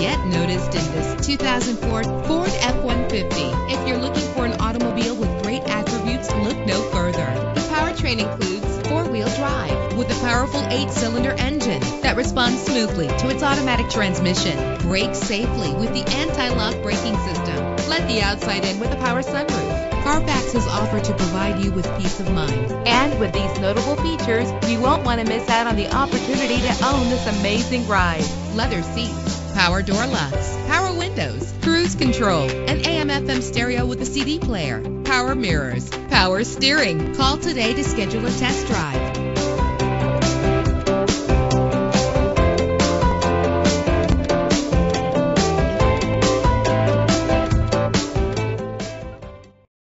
yet noticed in this 2004 Ford F-150. If you're looking for an automobile with great attributes, look no further. The powertrain includes four-wheel drive with a powerful 8-cylinder engine that responds smoothly to its automatic transmission. Brake safely with the anti-lock braking system. Let the outside in with a power sunroof. Carfax is offered to provide you with peace of mind. And with these notable features, you won't want to miss out on the opportunity to own this amazing ride. Leather seats, power door locks, power windows, cruise control, an AM/FM stereo with a CD player, power mirrors, power steering. Call today to schedule a test drive.